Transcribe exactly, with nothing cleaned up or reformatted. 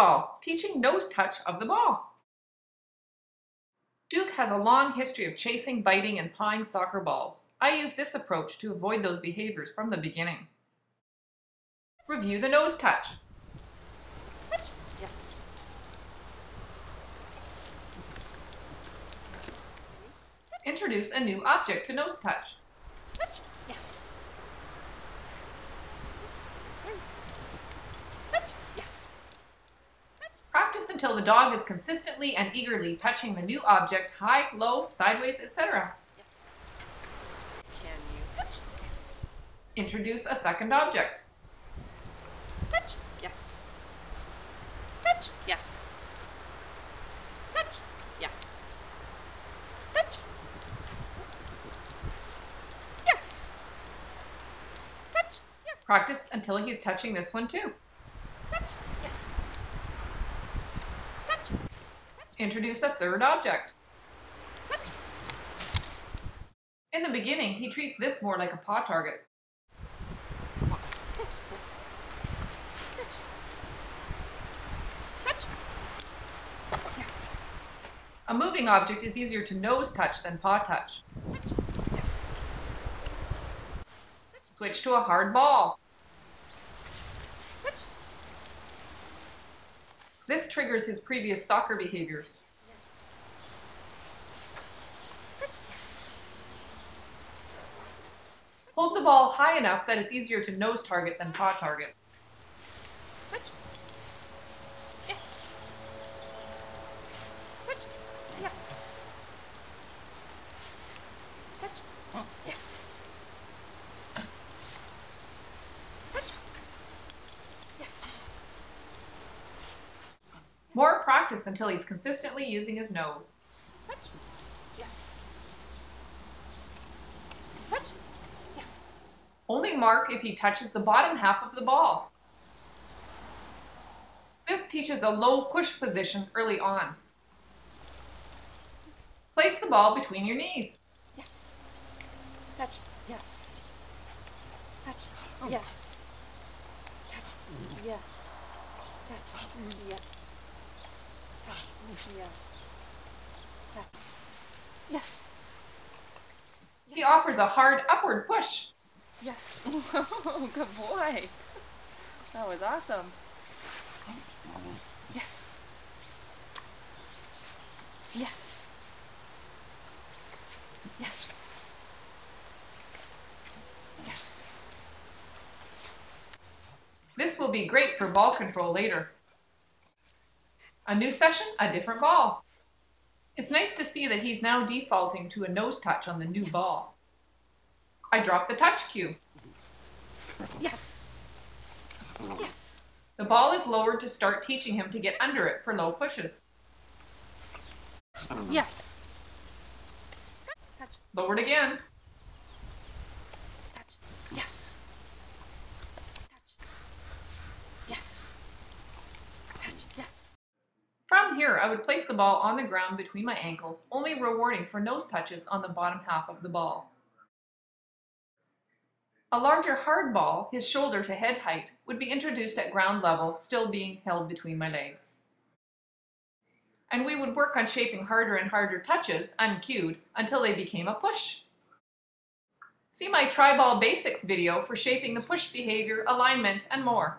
Treibball, teaching nose touch of the ball. Duke has a long history of chasing, biting, and pawing soccer balls. I use this approach to avoid those behaviors from the beginning. Review the nose touch. Yes. Introduce a new object to nose touch. Yes. Yes. Practice until the dog is consistently and eagerly touching the new object high, low, sideways, et cetera. Yes. Can you touch? Yes. Introduce a second object. Touch. Yes. Touch. Yes. Touch. Yes. Touch. Yes. Touch. Yes. Practice until he's touching this one too. Touch. Yes. Touch. Touch. Introduce a third object. Touch. In the beginning, he treats this more like a paw target. Yes. Yes. A moving object is easier to nose touch than paw touch. Yes. Switch to a hard ball. This triggers his previous soccer behaviors. Yes. Hold the ball high enough that it's easier to nose target than paw target. Yes. Yes. More practice until he's consistently using his nose. Yes. Yes. Only mark if he touches the bottom half of the ball. This teaches a low push position early on. Place the ball between your knees. Touch. Yes. Touch. Yes. Touch. Yes. Touch. Yes. Touch. Yes. Touch. Yes. He offers a hard upward push. Yes. Whoa, good boy. That was awesome. Yes. Yes. Yes. This will be great for ball control later. A new session, a different ball. It's nice to see that he's now defaulting to a nose touch on the new yes. ball. I drop the touch cue. Yes. Yes. The ball is lowered to start teaching him to get under it for low pushes. Yes. Touch. Lowered again. Touch. Yes. From here, I would place the ball on the ground between my ankles, only rewarding for nose touches on the bottom half of the ball. A larger hard ball, his shoulder to head height, would be introduced at ground level, still being held between my legs. And we would work on shaping harder and harder touches, uncued, until they became a push. See my Treibball Basics video for shaping the push behavior, alignment, and more.